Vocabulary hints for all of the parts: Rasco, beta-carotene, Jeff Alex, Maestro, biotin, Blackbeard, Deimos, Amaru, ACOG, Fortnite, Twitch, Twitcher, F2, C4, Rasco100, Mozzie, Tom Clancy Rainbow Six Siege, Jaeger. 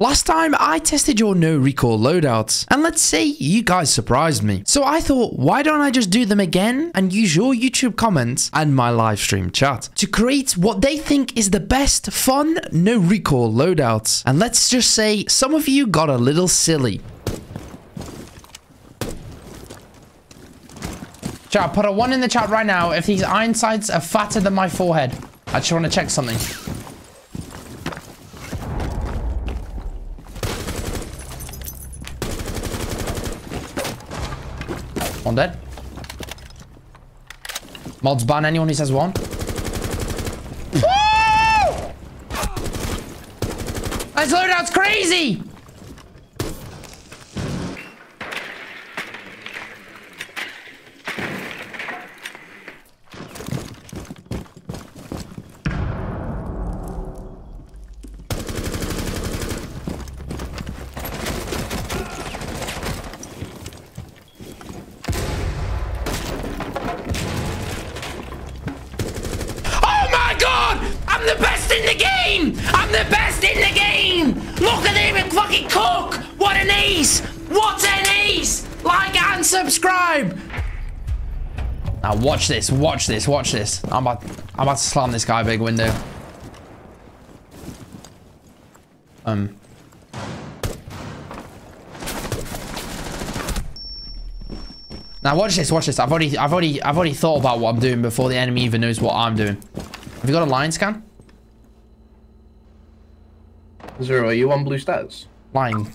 Last time I tested your no recoil loadouts, and let's say you guys surprised me. So I thought, why don't I just do them again and use your YouTube comments and my live stream chat to create what they think is the best fun no recoil loadouts. And let's just say some of you got a little silly. Chat, put a 1 in the chat right now if these iron sights are fatter than my forehead. I just want to check something. One dead. Mods ban anyone who says one. Woo! This loadout's crazy! Watch this, watch this, watch this. I'm about to slam this guy big window. Now watch this, watch this. I've already thought about what I'm doing before the enemy even knows what I'm doing. Have you got a line scan? Zero, are you on blue stats? Lying.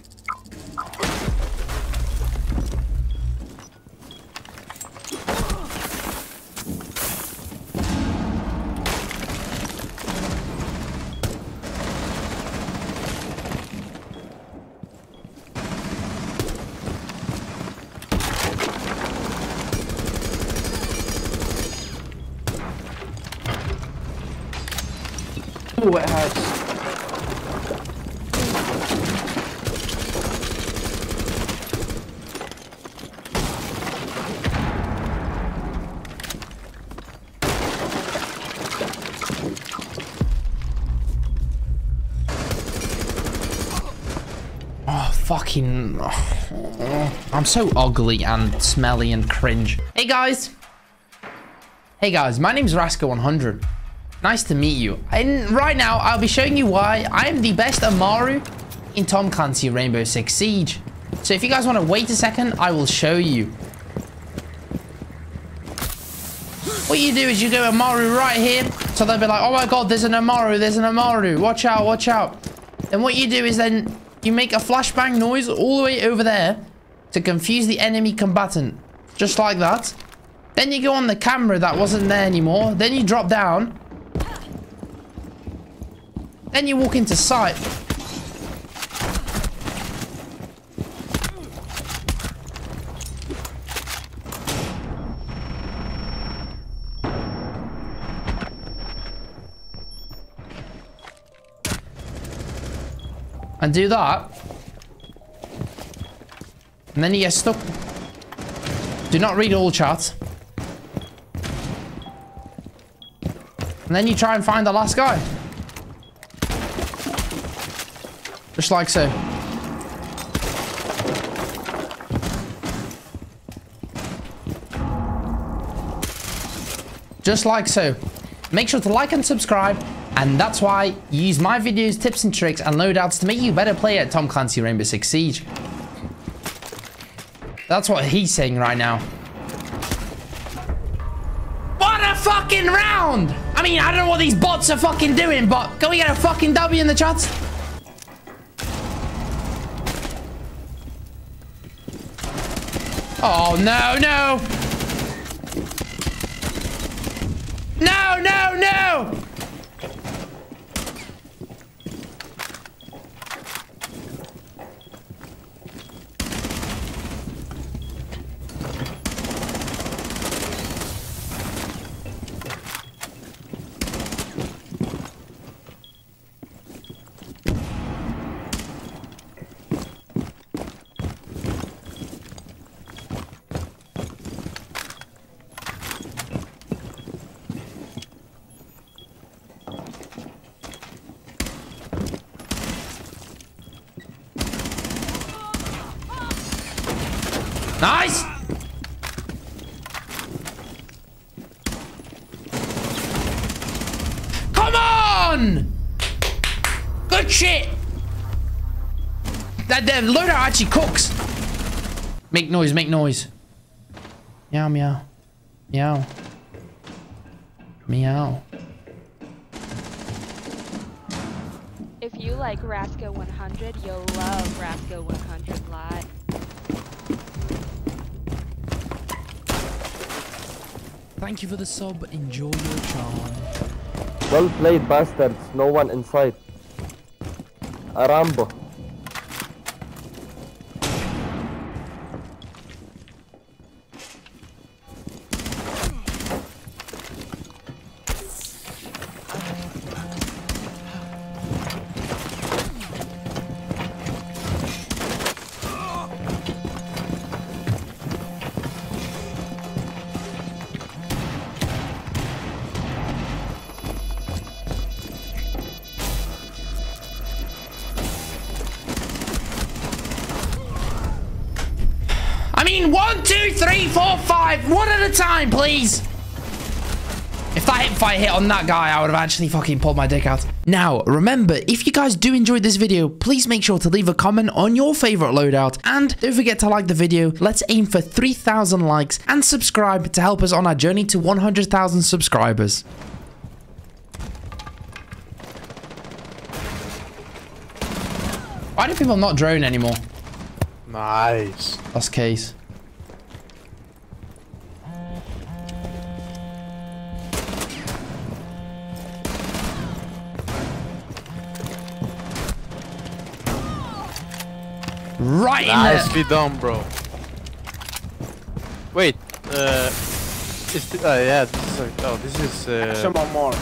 Wet house. Oh, fucking... I'm so ugly and smelly and cringe. Hey, guys. Hey, guys. My name's Rasco100. Nice to meet you. And right now, I'll be showing you why I'm the best Amaru in Tom Clancy Rainbow Six Siege. So if you guys want to wait a second, I will show you. What you do is you go Amaru right here. So they'll be like, oh my god, there's an Amaru, there's an Amaru. Watch out, watch out. And what you do is then you make a flashbang noise all the way over there to confuse the enemy combatant. Just like that. Then you go on the camera that wasn't there anymore. Then you drop down. Then you walk into sight. And do that. And then you get stuck. Do not read all chat. And then you try and find the last guy. Just like so. Just like so. Make sure to like and subscribe. And that's why you use my videos, tips and tricks and loadouts to make you a better player at Tom Clancy Rainbow Six Siege. That's what he's saying right now. What a fucking round! I mean, I don't know what these bots are fucking doing, but can we get a fucking W in the chats? Oh, no, no. No, no, no. Nice! Come on! Good shit! That loader actually cooks. Make noise, make noise. Meow, meow. Meow. Meow. If you like Rasco100, you'll love Rasco100 Live. Thank you for the sub. Enjoy your charm. Well played, bastards. No one inside. Arambo. I mean, 1, 2, 3, 4, 5, one at a time, please. If that hip fight hit on that guy, I would have actually fucking pulled my dick out. Now, remember, if you guys do enjoy this video, please make sure to leave a comment on your favorite loadout. And don't forget to like the video. Let's aim for 3,000 likes and subscribe to help us on our journey to 100,000 subscribers. Why do people not drone anymore? Nice. That's case. Right. Nicely done, bro. Wait. Is the, yeah. This is, oh, this is. Someone more.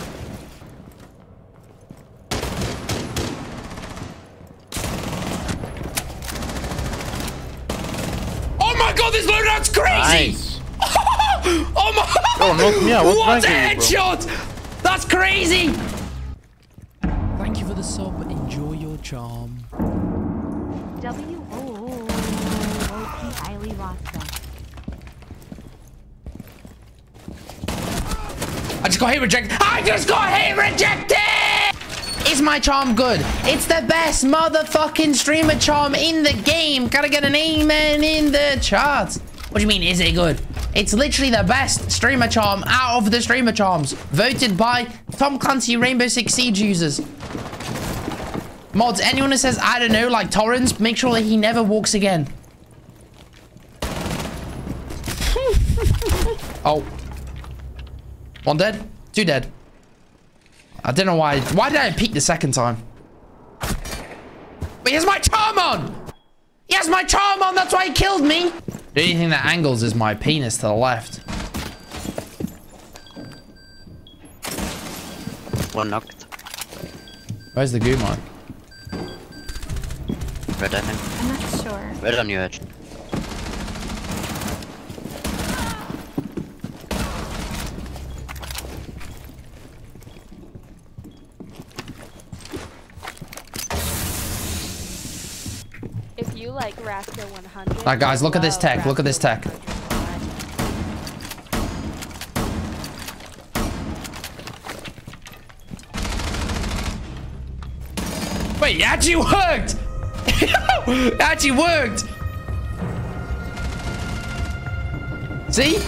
This loadout's crazy! Nice. Oh my! Oh, not me. What a headshot! Bro. That's crazy! Thank you for the sub. Enjoy your charm. I just got hate rejected. I just got hate rejected! Is my charm good? It's the best motherfucking streamer charm in the game. Gotta get an amen in the charts. What do you mean, is it good? It's literally the best streamer charm out of the streamer charms. Voted by Tom Clancy Rainbow Six Siege users. Mods, anyone who says, I don't know, like Torrens, make sure that he never walks again. Oh. One dead, two dead. I don't know why. Why did I peek the second time? But he has my charm on! He has my charm on, that's why he killed me! The only thing that angles is my penis to the left. One knocked. Where's the goo mark? Red, I think. I'm not sure. Red on your edge. If you like Rasco100. Alright guys, look at this tech, look at this tech. Wait, it actually worked! It actually worked! See?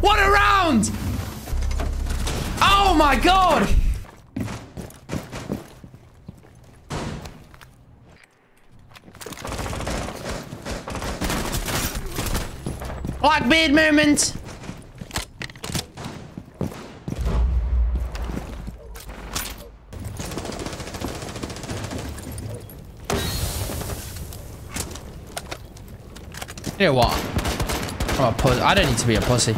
What a round! Oh my god! Blackbeard moment! You know what? I'm a pussy. I don't need to be a pussy.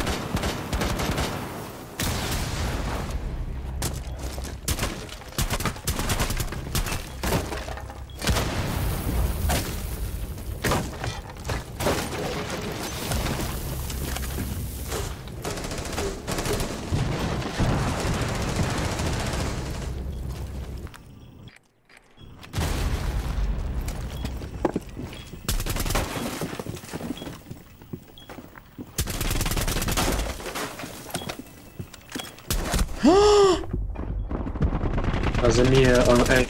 There's a mirror on A.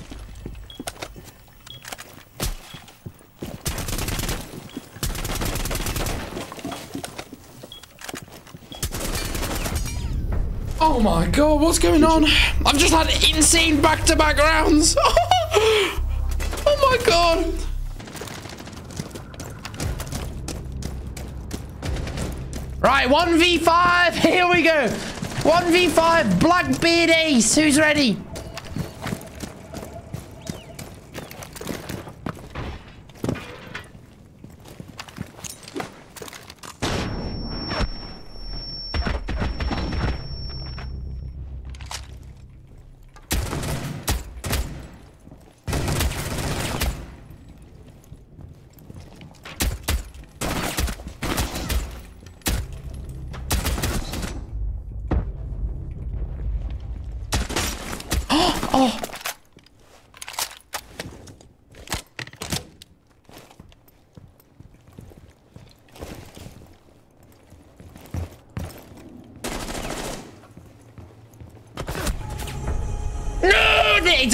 Oh my god, what's going on? I've just had insane back-to-back rounds. Oh my god. Right, 1v5, here we go. 1v5, Blackbeard Ace, who's ready?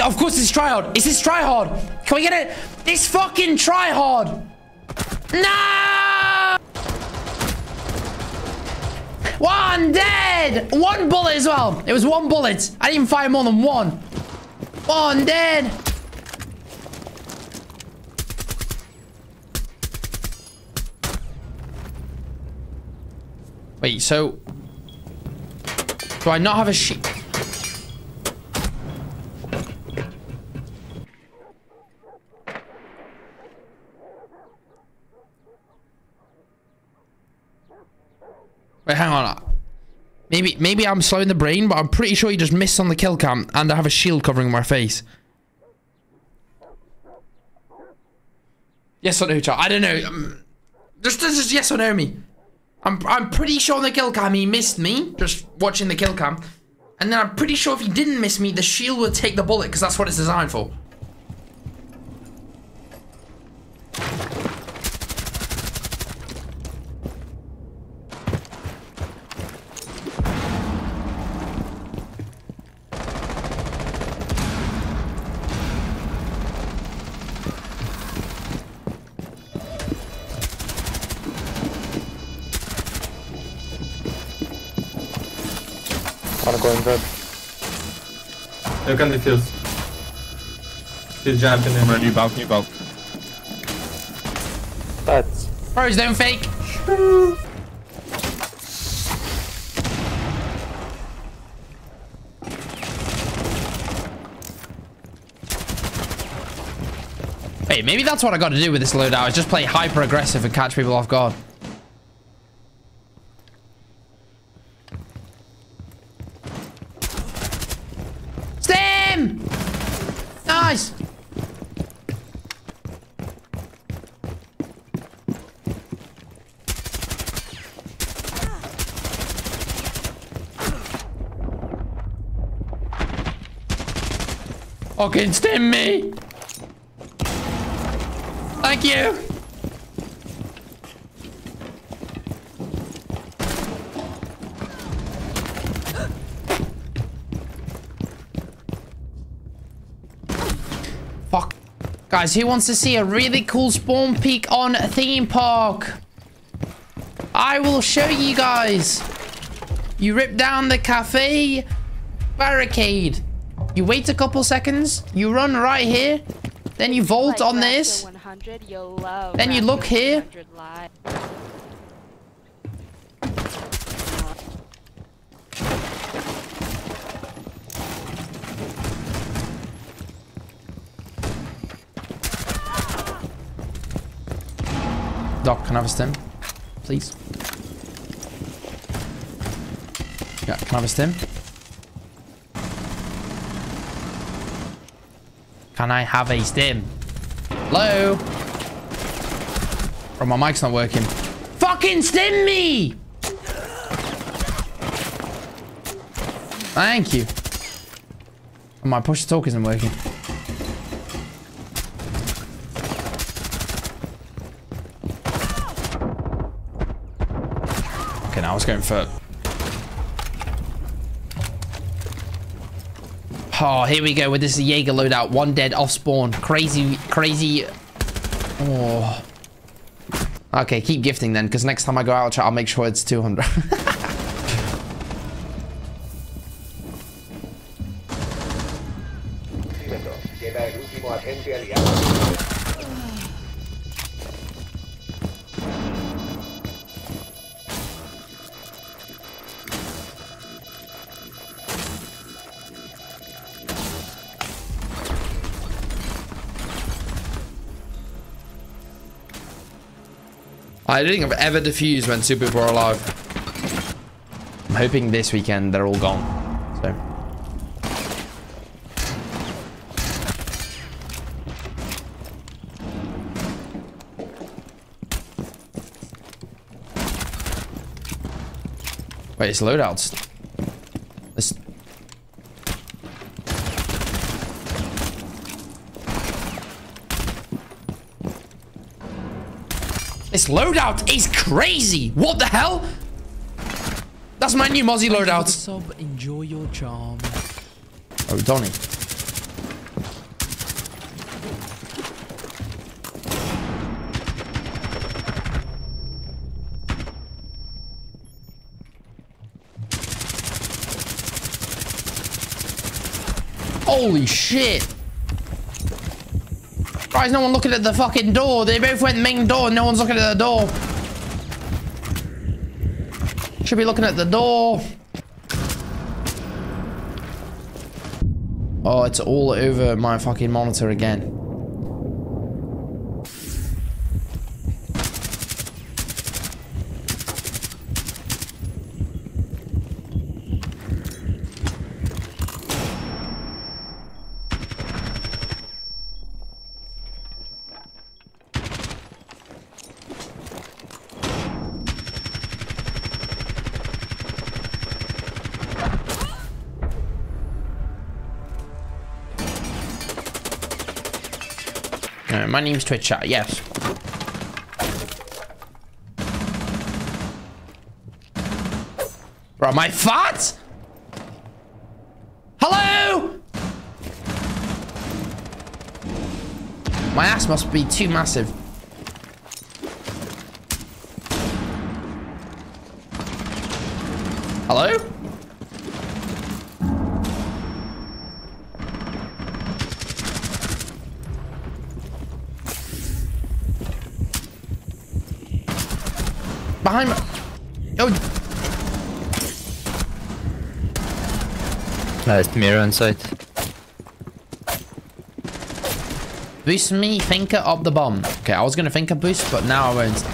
Of course it's tryhard. It's this tryhard. Can we get it? This fucking tryhard. No! One dead. One bullet as well. It was one bullet. I didn't even fire more than one. One dead. Wait, so... do I not have a sheet? Wait, hang on. Maybe I'm slow in the brain, but I'm pretty sure you just missed on the kill cam, and I have a shield covering my face. Yes or no, chat? I don't know. Just yes or no me. I'm pretty sure on the kill cam he missed me, just watching the kill cam, and then I'm pretty sure if he didn't miss me, the shield would take the bullet because that's what it's designed for. Going red. You can defuse. He's jumping in. Ready, balcony, balcony. That's... Bros, don't fake. Hey, maybe that's what I got to do with this loadout. Is just play hyper aggressive and catch people off guard. Nice. Fucking stim me. Thank you. Guys, who wants to see a really cool spawn peek on a theme park? I will show you guys. You rip down the cafe barricade. You wait a couple seconds. You run right here. Then you vault on this. Then you look here. Doc, can I have a stim? please. Yeah, can I have a stim? Can I have a stim? Hello? Oh, my mic's not working. Fucking stim me! Thank you. Oh, my push to talk isn't working. Okay, now I was going for... Oh, here we go with this Jaeger loadout. One dead off spawn. Crazy, crazy. Oh. Okay, keep gifting then, because next time I go out, chat, I'll make sure it's 200. I don't think I've ever defused when two people are alive. I'm hoping this weekend they're all gone. So. Wait, it's loadouts. This. This loadout is crazy. What the hell? That's my new Mozzie loadout. Sub, enjoy your charm. Oh, Donnie. Holy shit. Why is no one looking at the fucking door? They both went main door and no one's looking at the door. Should be looking at the door. Oh, it's all over my fucking monitor again. My name's Twitcher, yes. Bro, am I fat? Hello? My ass must be too massive. Hello? Behind me. Oh. There's mirror inside. Boost me, thinker of the bomb. Okay, I was gonna thinker boost, but now I won't.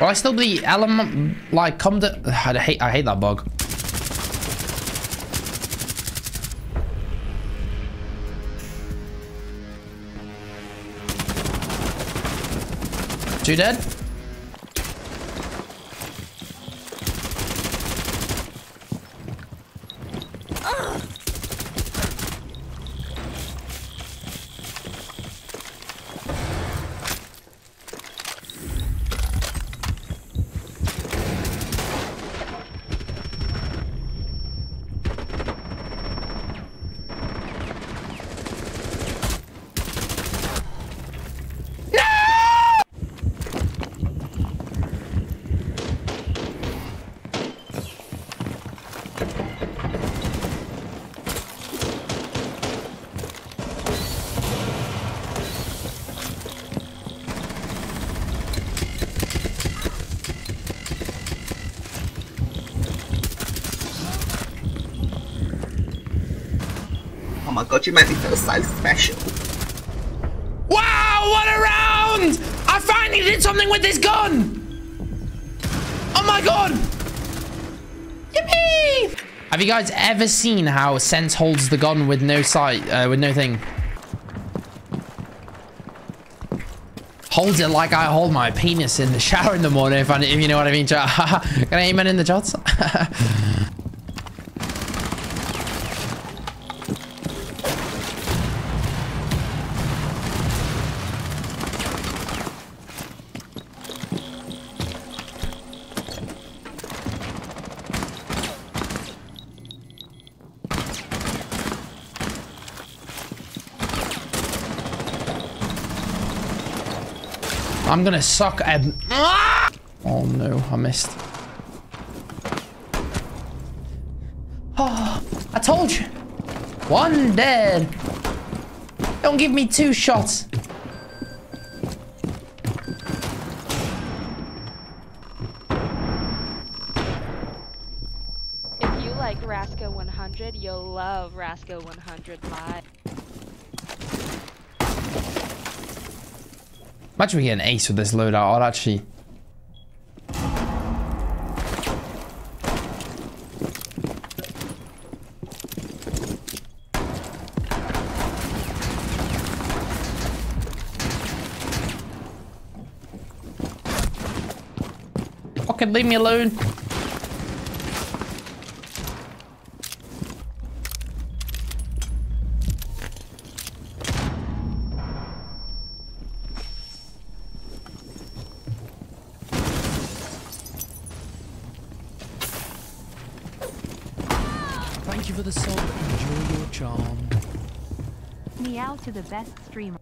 Will I still be element like come to? I hate that bug. Two dead. my god, you made me feel so special. Wow, what a round! I finally did something with this gun! Oh my god! Yippee! Have you guys ever seen how Sense holds the gun with no sight, with no thing? Holds it like I hold my penis in the shower in the morning, if you know what I mean, chat. Can I amen in the chats? I'm gonna suck a... Oh no, I missed. Oh, I told you. One dead. Don't give me two shots. If you like Rasco100, you'll love Rasco100 Live. Imagine we get an ace with this loadout. I'd actually... Fucking leave me alone. Thank you for the soul. Enjoy your charm. Meow to the best streamer.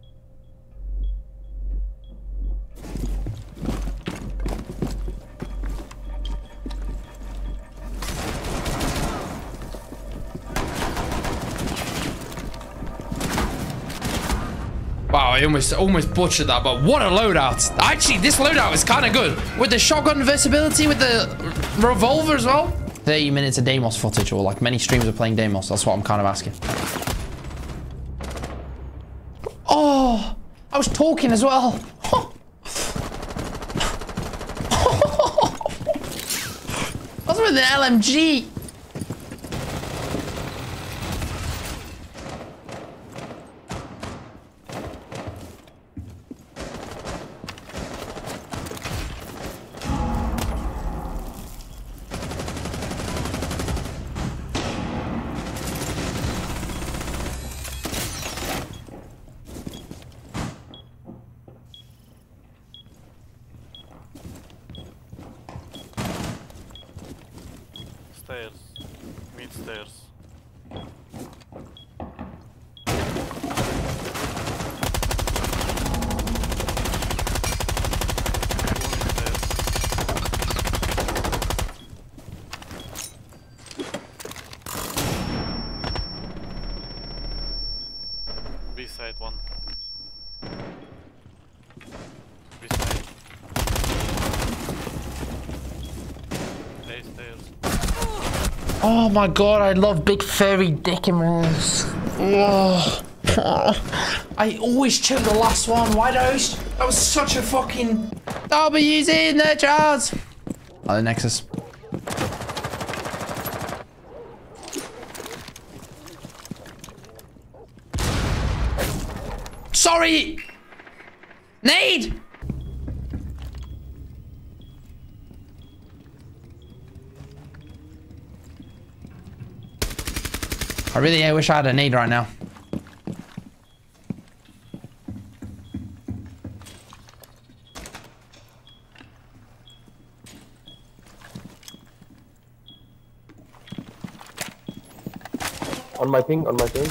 Wow, I almost butchered that, but what a loadout. Actually, this loadout is kind of good. With the shotgun versatility, with the revolver as well. 30 minutes of Deimos footage, or like many streams are playing Deimos. That's what I'm kind of asking. Oh, I was talking as well. That's with an LMG. Stairs. Mid stairs. B side one. B side. A stairs. Oh my god, I love big furry dick and rolls. I always choke the last one. Why those? That was such a fucking... W's in the jars! Oh, the Nexus. Sorry! Nade! I really wish I had a nade right now. On my ping, on my ping.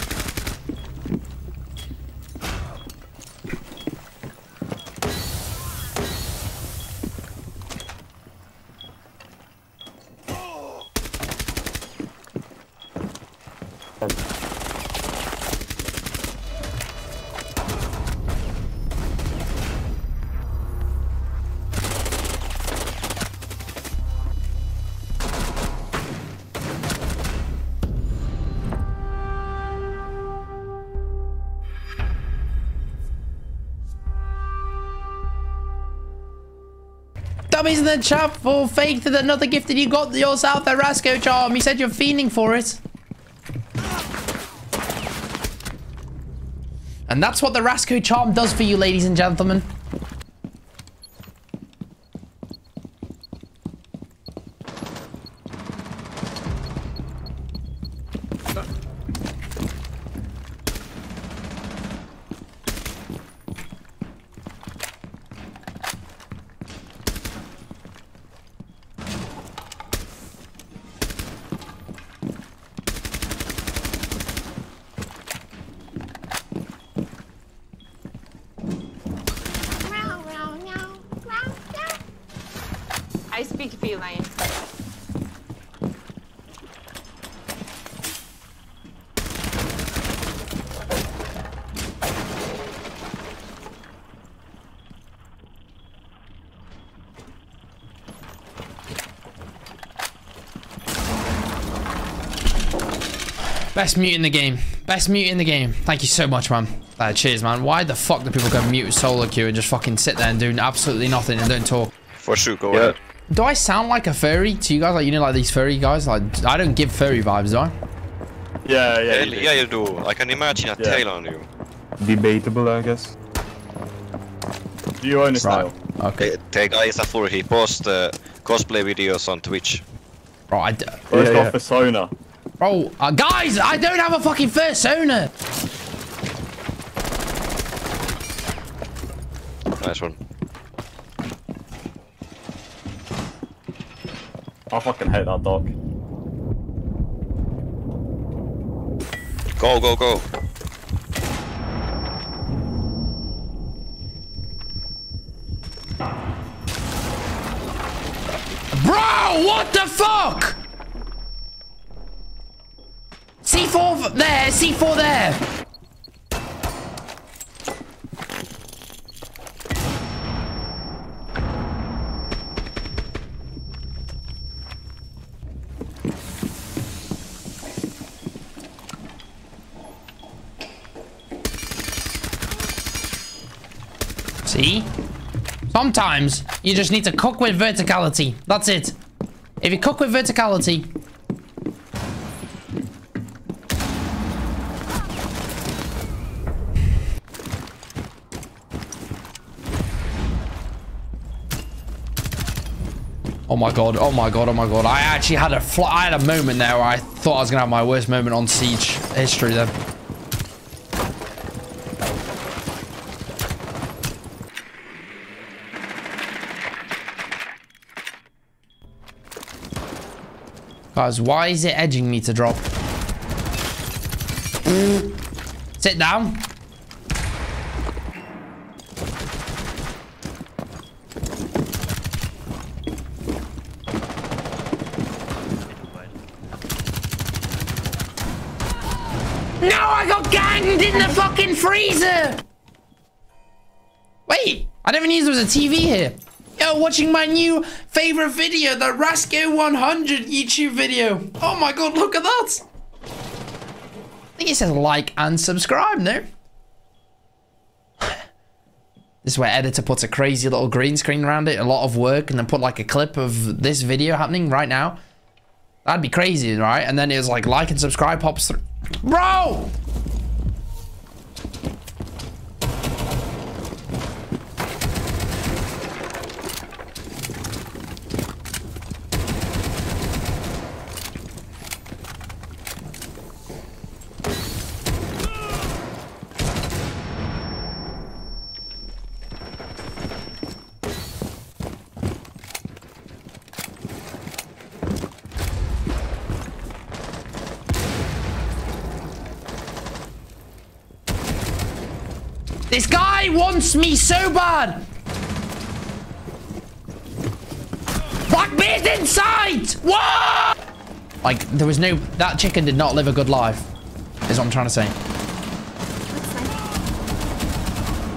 Dummies in the chat for fake to the another gift that you got yourself a Rasco charm. You said you're fiending for it. And that's what the Rasco charm does for you, ladies and gentlemen. Best mute in the game. Best mute in the game. Thank you so much, man. Cheers, man. Why the fuck do people go mute solo queue and just fucking sit there and do absolutely nothing and don't talk? For sure, go ahead. Do I sound like a furry to you guys? Like, you know, like these furry guys? Like, I don't give furry vibes, do I? Yeah, you do. Yeah, you do. I can imagine a tail on you. Debatable, I guess. Do you understand? Right. Okay. The guy is a furry. He posts cosplay videos on Twitch. Right. First off, persona. Bro, guys, I don't have a fucking fursona. Nice one. I fucking hate that dog. Go, go, go. Bro, what the fuck? C4 there, C4 there. See? Sometimes you just need to cook with verticality. That's it. If you cook with verticality. Oh my god, oh my god, oh my god. I actually had a moment there where I thought I was gonna have my worst moment on Siege history then. Guys, why is it edging me to drop? Ooh. Sit down. In the fucking freezer. Wait, I never knew there was a TV here. Yo, watching my new favorite video, the Rasco100 YouTube video. Oh my god, look at that. I think it says like and subscribe. No. This is where editor puts a crazy little green screen around it, a lot of work, and then put like a clip of this video happening right now. That'd be crazy, right? And then it was like and subscribe pops through. Bro, this guy wants me so bad. Blackbeard's inside! What? Like, there was no... That chicken did not live a good life, is what I'm trying to say.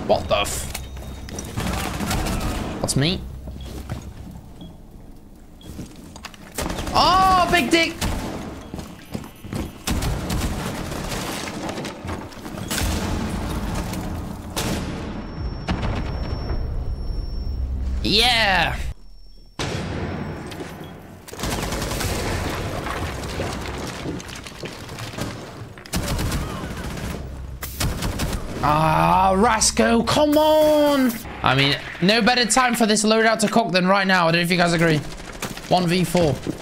What the f... That's me. Oh, big dick! Yeah! Ah, Rasco, come on. I mean, no better time for this loadout to cook than right now. I don't know if you guys agree. 1v4.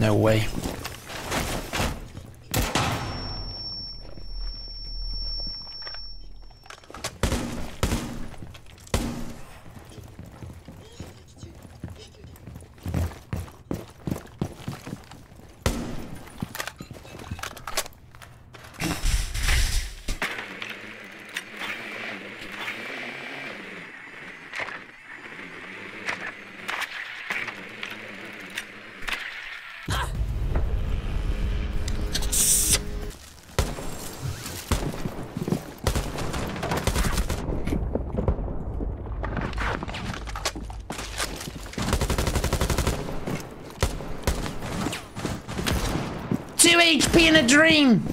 No way. HP in a dream.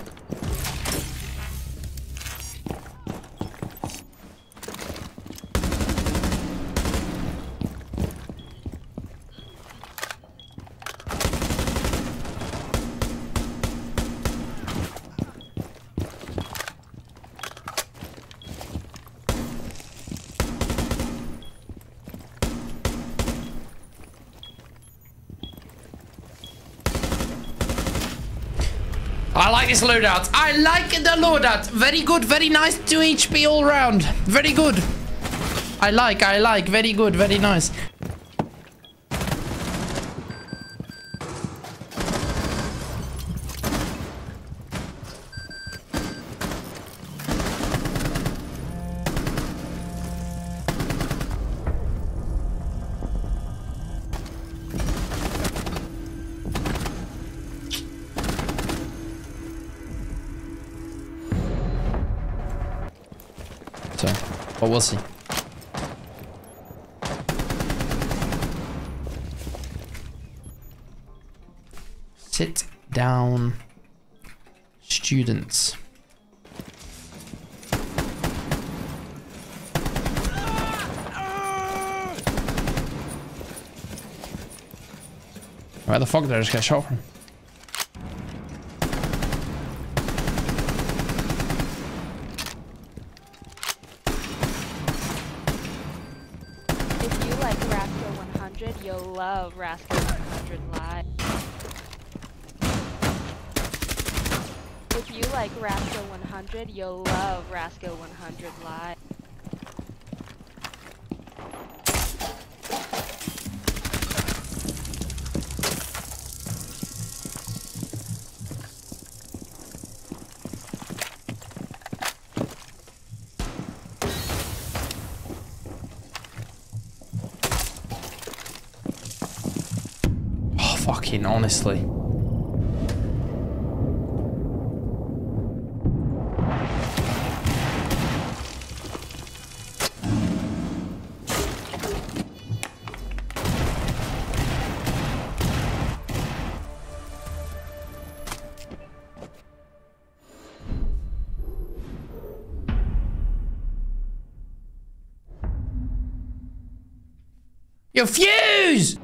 I like this loadout. I like the loadout. Very good, very nice. 2 HP all round. Very good. I like. Very good, very nice. But we'll see. Sit down, students. Where the fuck did I just get shot from? You'll love Rasco100 Live. If you like Rasco100, you'll love Rasco100 Live. Fucking honestly. Your fuse!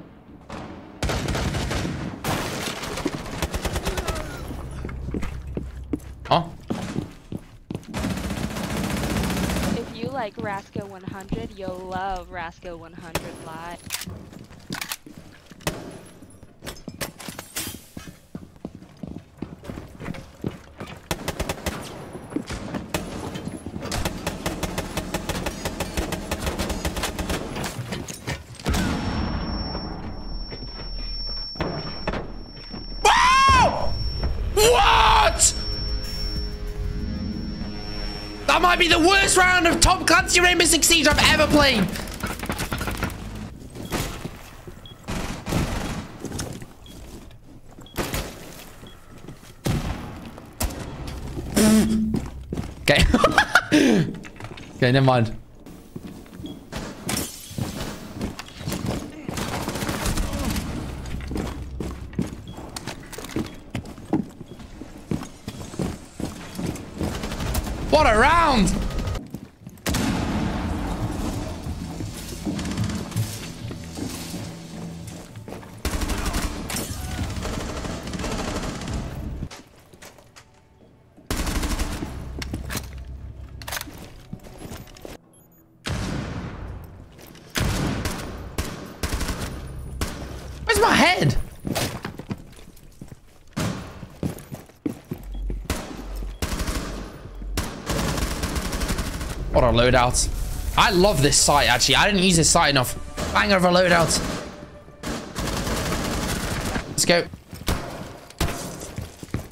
If you like Rasco100, you'll love Rasco100 Live. Whoa! might be the worst round of Tom Clancy Rainbow Six Siege I've ever played. Okay. Okay, never mind. What a round! Where's my head? What a loadout. I love this sight, actually. I didn't use this sight enough. Bang over a loadout. Let's go.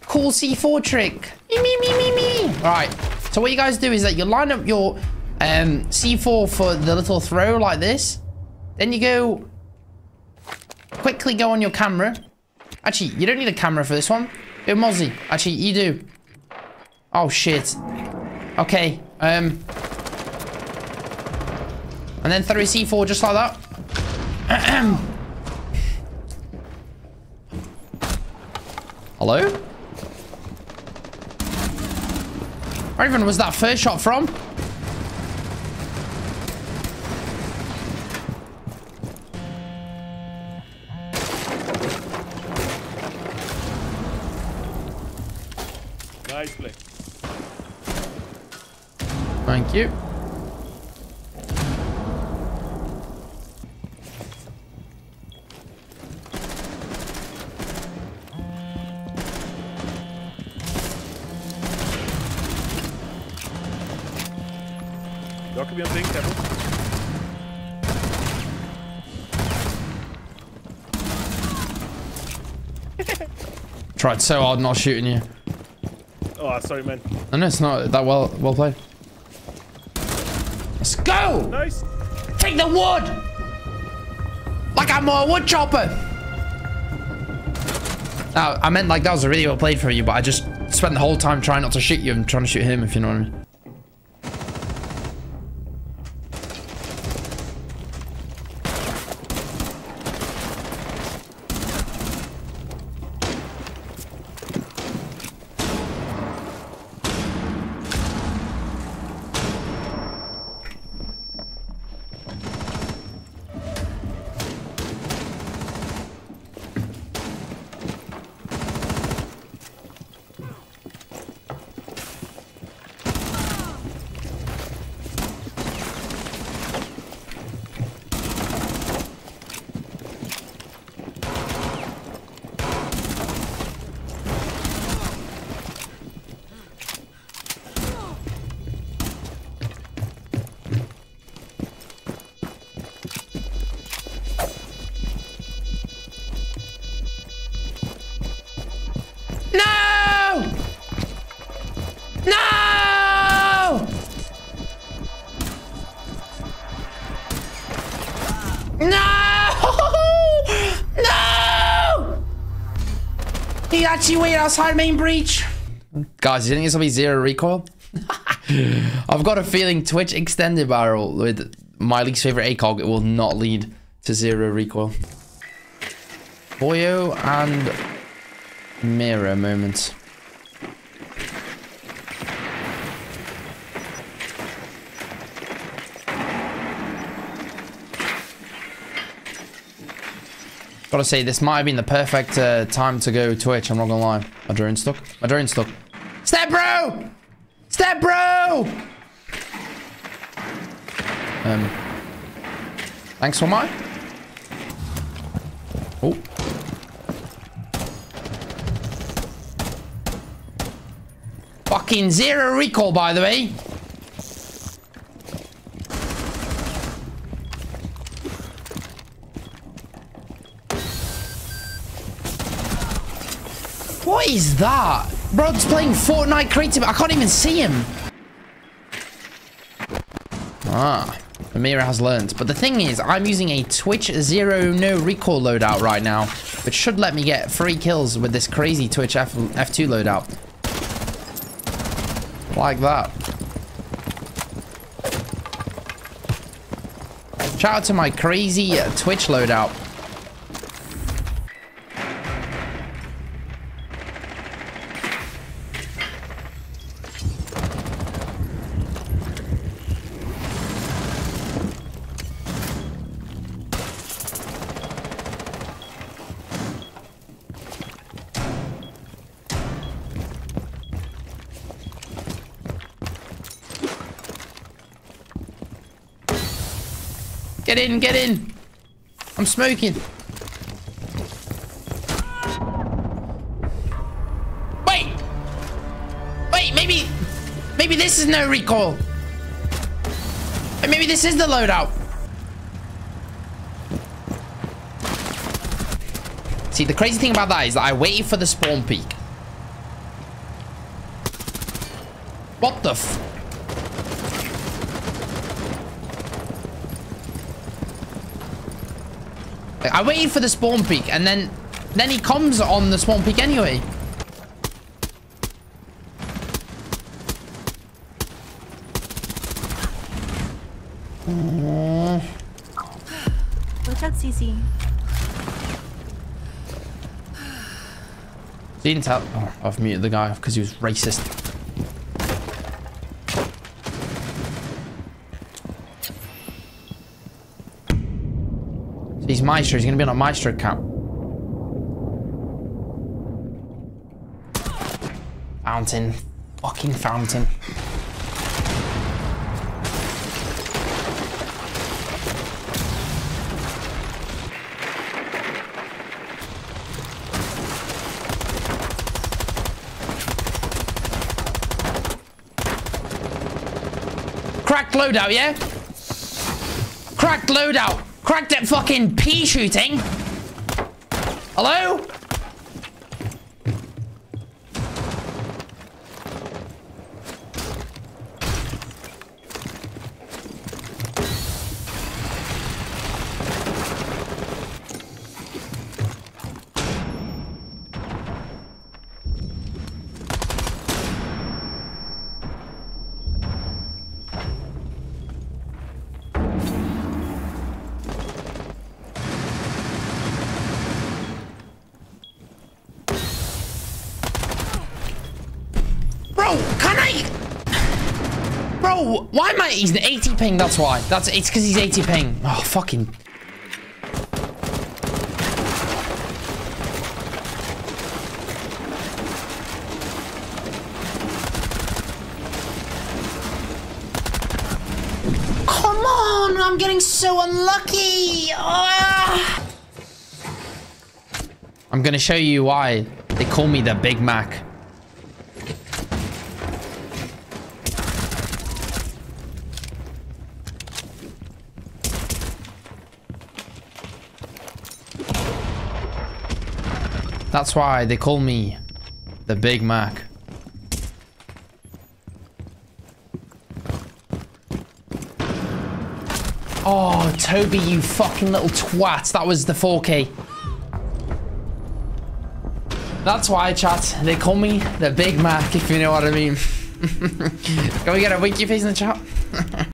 Cool C4 trick. Me, me, me, me, me. All right. So what you guys do is that you line up your C4 for the little throw like this. Then you go... quickly go on your camera. Actually, you don't need a camera for this one. Go Mozzie. Actually, you do. Oh, shit. Okay. And then throw a C4 just like that. Hello? Where even was that first shot from? Nice play. Thank you. Y'all could be on things, Kevin. Tried so hard not shooting you. Oh, sorry, man. I know it's not that well played. Let's go! Nice. Take the wood! Like I'm a wood chopper! Now, I meant like that was a really well played for you, but I just spent the whole time trying not to shoot you and trying to shoot him, if you know what I mean. He actually waited outside main breach. Guys, you think this will be zero recoil? I've got a feeling Twitch extended barrel with my least favorite ACOG, it will not lead to zero recoil. Boyo and mirror moment. Gotta say, this might have been the perfect time to go Twitch, I'm not gonna lie. My drone's stuck. My drone's stuck. Step bro! Step bro! Thanks for mine. Oh. Fucking zero recall, by the way. What is that? Brod's playing Fortnite creative. I can't even see him. Ah, Amira has learned. But the thing is, I'm using a Twitch 0 no recall loadout right now, which should let me get 3 kills with this crazy Twitch F2 loadout. Like that. Shout out to my crazy Twitch loadout. Get in, get in. I'm smoking. Wait. Wait, maybe this is no recoil. Maybe this is the loadout. See, the crazy thing about that is that I waited for the spawn peak. What the f... I waited for the spawn peak, and then he comes on the spawn peak anyway. Watch out, CC. Didn't tell. Oh, I've muted the guy because he was racist. He's Maestro. He's going to be on a Maestro cap. Fountain. Fucking fountain. Cracked loadout, yeah? Cracked loadout. Cracked at fucking pea shooting. Hello? Why am I? He's an 80 ping. That's why. That's it's because he's 80 ping. Oh fucking! Come on! I'm getting so unlucky. Ah. I'm gonna show you why they call me the Big Mac. That's why they call me the Big Mac. Oh, Toby, you fucking little twat. That was the 4K. That's why, chat, they call me the Big Mac, if you know what I mean. Can we get a winky face in the chat?